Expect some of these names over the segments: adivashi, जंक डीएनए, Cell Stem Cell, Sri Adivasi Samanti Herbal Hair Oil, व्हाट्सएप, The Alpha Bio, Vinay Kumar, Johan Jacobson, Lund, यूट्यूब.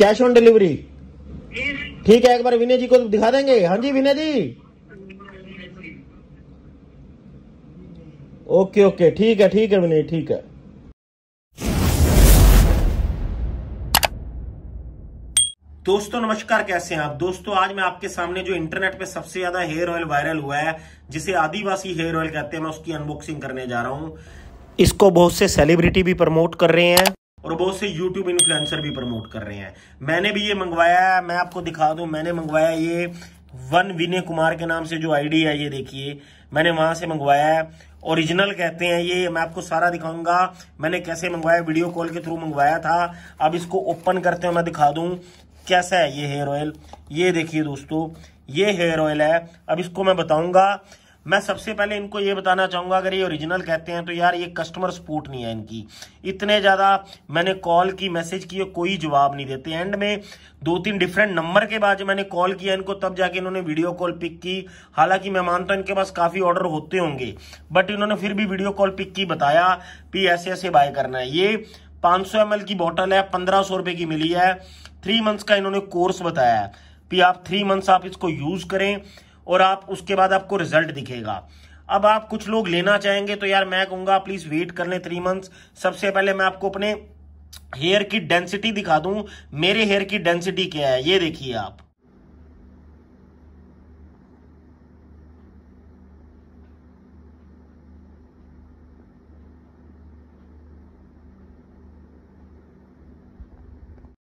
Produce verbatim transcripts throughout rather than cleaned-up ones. Cash on delivery ठीक है। एक बार विनय जी को दिखा देंगे। हाँ जी विनय जी ओके ओके ठीक है ठीक है विनय ठीक है। दोस्तों नमस्कार, कैसे हैं आप। दोस्तों आज मैं आपके सामने जो इंटरनेट पे सबसे ज्यादा हेयर ऑयल वायरल हुआ है जिसे आदिवासी हेयर ऑयल कहते हैं, मैं उसकी अनबॉक्सिंग करने जा रहा हूं। इसको बहुत से सेलिब्रिटी भी प्रमोट कर रहे हैं और बहुत से यूट्यूब इन्फ्लुएंसर भी प्रमोट कर रहे हैं। मैंने भी ये मंगवाया है, मैं आपको दिखा दूं। मैंने मंगवाया ये वन विनय कुमार के नाम से जो आईडी है, ये देखिए मैंने वहां से मंगवाया है। ओरिजिनल कहते हैं ये, मैं आपको सारा दिखाऊंगा मैंने कैसे मंगवाया, वीडियो कॉल के थ्रू मंगवाया था। अब इसको ओपन करते हैं, मैं दिखा दूं कैसा है ये हेयर ऑयल। ये देखिए दोस्तों ये हेयर ऑयल है। अब इसको मैं बताऊंगा। मैं सबसे पहले इनको ये बताना चाहूंगा, अगर ये ओरिजिनल कहते हैं तो यार ये कस्टमर सपोर्ट नहीं है इनकी। इतने ज़्यादा मैंने कॉल की, मैसेज की, कोई जवाब नहीं देते। एंड में दो तीन डिफरेंट नंबर के बाद मैंने कॉल किया इनको, तब जाके इन्होंने वीडियो कॉल पिक की। हालांकि मैं मानता हूं इनके पास काफ़ी ऑर्डर होते होंगे, बट इन्होंने फिर भी वीडियो कॉल पिक की, बताया कि ऐसे ऐसे बाय करना है। ये पाँच सौ एम एल की बॉटल है, पंद्रह सौ रुपये की मिली है। थ्री मंथ्स का इन्होंने कोर्स बताया है कि आप थ्री मंथ्स आप इसको यूज़ करें और आप उसके बाद आपको रिजल्ट दिखेगा। अब आप कुछ लोग लेना चाहेंगे तो यार मैं कहूँगा प्लीज़ वेट कर लें थ्री मंथ्स। सबसे पहले मैं आपको अपने हेयर की डेंसिटी दिखा दूँ, मेरे हेयर की डेंसिटी क्या है ये देखिए आप।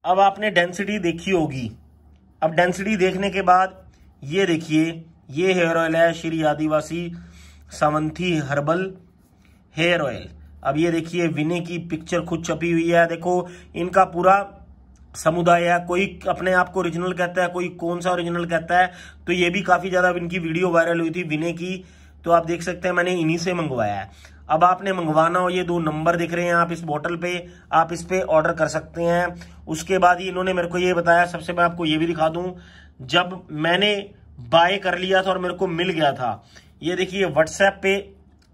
अब आपने डेंसिटी देखी होगी। अब डेंसिटी देखने के बाद ये देखिए ये हेयर ऑयल है श्री आदिवासी सामंती हर्बल हेयर ऑयल। अब ये देखिए विनय की पिक्चर खुद छपी हुई है। देखो इनका पूरा समुदाय है, कोई अपने आप को ओरिजिनल कहता है, कोई कौन सा ओरिजिनल कहता है। तो ये भी काफ़ी ज़्यादा इनकी वीडियो वायरल हुई थी विनय की, तो आप देख सकते हैं मैंने इन्हीं से मंगवाया है। अब आपने मंगवाना हो, ये दो नंबर दिख रहे हैं आप इस बोतल पे, आप इस पे ऑर्डर कर सकते हैं। उसके बाद ही इन्होंने मेरे को ये बताया। सबसे मैं आपको ये भी दिखा दूं, जब मैंने बाय कर लिया था और मेरे को मिल गया था, ये देखिए व्हाट्सएप पे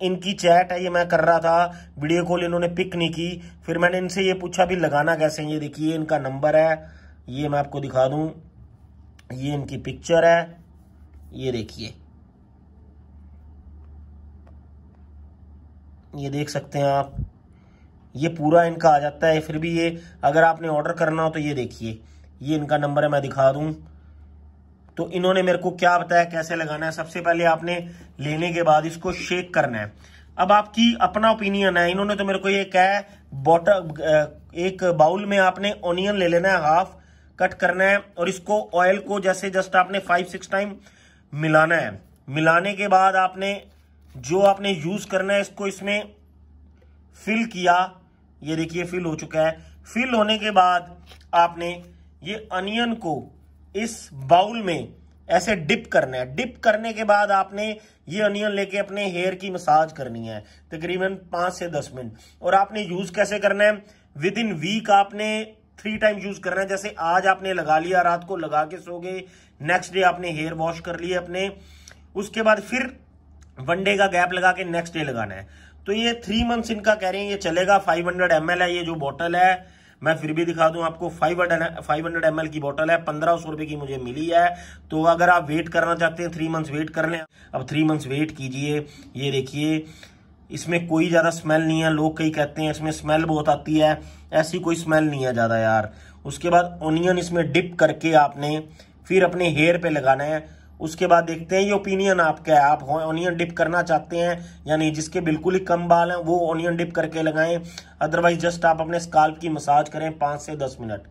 इनकी चैट है, ये मैं कर रहा था, वीडियो कॉल इन्होंने पिक नहीं की। फिर मैंने इनसे ये पूछा भी लगाना कैसे है। ये देखिए इनका नंबर है, ये मैं आपको दिखा दूँ, ये इनकी पिक्चर है, ये देखिए ये देख सकते हैं आप, ये पूरा इनका आ जाता है। फिर भी ये अगर आपने ऑर्डर करना हो तो ये देखिए ये इनका नंबर है, मैं दिखा दूं। तो इन्होंने मेरे को क्या बताया कैसे लगाना है। सबसे पहले आपने लेने के बाद इसको शेक करना है। अब आपकी अपना ओपिनियन है। इन्होंने तो मेरे को ये कहा है बॉटल एक बाउल में आपने ऑनियन ले लेना है, हाफ कट करना है और इसको ऑयल को जैसे जस्ट आपने फाइव सिक्स टाइम मिलाना है। मिलाने के बाद आपने जो आपने यूज करना है इसको इसमें फिल किया। ये देखिए फिल हो चुका है। फिल होने के बाद आपने ये अनियन को इस बाउल में ऐसे डिप करना है। डिप करने के बाद आपने ये अनियन लेके अपने हेयर की मसाज करनी है तकरीबन पाँच से दस मिनट। और आपने यूज कैसे करना है, विद इन वीक आपने थ्री टाइम यूज करना है। जैसे आज आपने लगा लिया, रात को लगा के सो गए, नेक्स्ट डे आपने हेयर वॉश कर लिए अपने, उसके बाद फिर वन डे का गैप लगा के नेक्स्ट डे लगाना है। तो ये थ्री मंथ्स इनका कह रहे हैं ये चलेगा। पाँच सौ एम एल है ये जो बोतल है, मैं फिर भी दिखा दूं आपको, पाँच सौ एम एल की बोतल है, पंद्रह सौ रुपए की मुझे मिली है। तो अगर आप वेट करना चाहते हैं थ्री मंथ्स वेट कर लें। अब थ्री मंथ्स वेट कीजिए। ये देखिए इसमें कोई ज़्यादा स्मेल नहीं है। लोग कई कहते हैं इसमें स्मेल बहुत आती है, ऐसी कोई स्मेल नहीं है ज़्यादा यार। उसके बाद ऑनियन इसमें डिप करके आपने फिर अपने हेयर पर लगाना है। उसके बाद देखते हैं ये ओपिनियन आपका है, आप ऑनियन डिप करना चाहते हैं या नहीं। जिसके बिल्कुल ही कम बाल हैं वो ऑनियन डिप करके लगाएं, अदरवाइज जस्ट आप अपने स्काल्प की मसाज करें पाँच से दस मिनट।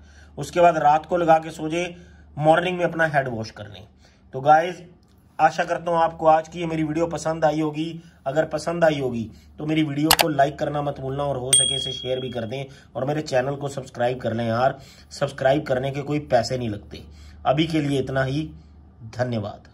उसके बाद रात को लगा के सो जाए, मॉर्निंग में अपना हेड वॉश कर लें। तो गाइज आशा करता हूँ आपको आज की ये मेरी वीडियो पसंद आई होगी। अगर पसंद आई होगी तो मेरी वीडियो को लाइक करना मत भूलना और हो सके इसे शेयर भी कर दें और मेरे चैनल को सब्सक्राइब कर लें यार। सब्सक्राइब करने के कोई पैसे नहीं लगते। अभी के लिए इतना ही, धन्यवाद।